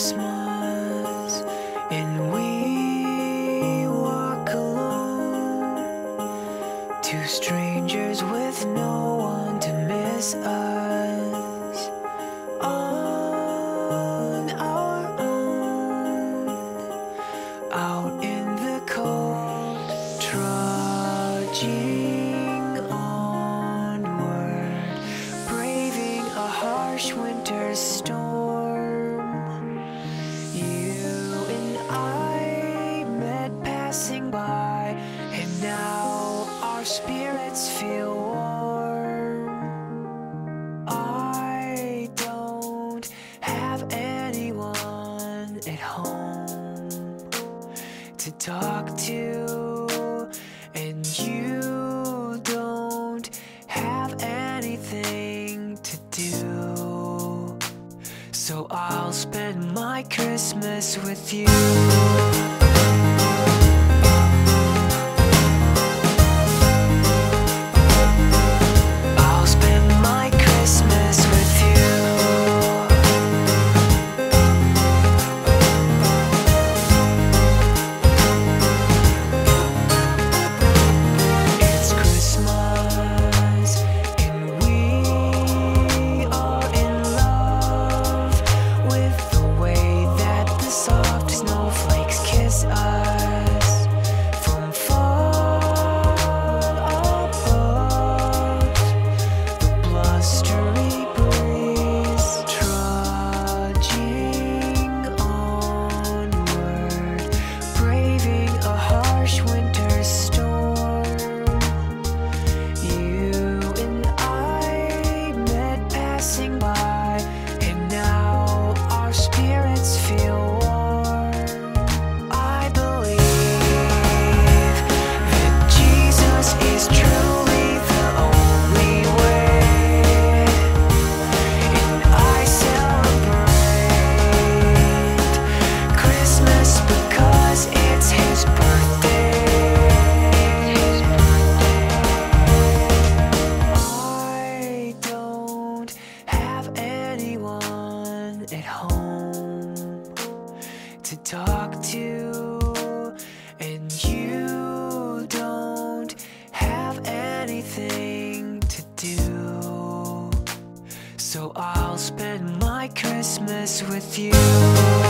Christmas and we walk alone, two strangers with no one to miss us, on our own, out in the cold, trudging onward, braving a harsh winter storm. Passing by, and now our spirits feel warm. I don't have anyone at home to talk to, and you don't have anything to do, so I'll spend my Christmas with you. At home to talk to, and you don't have anything to do, so I'll spend my Christmas with you.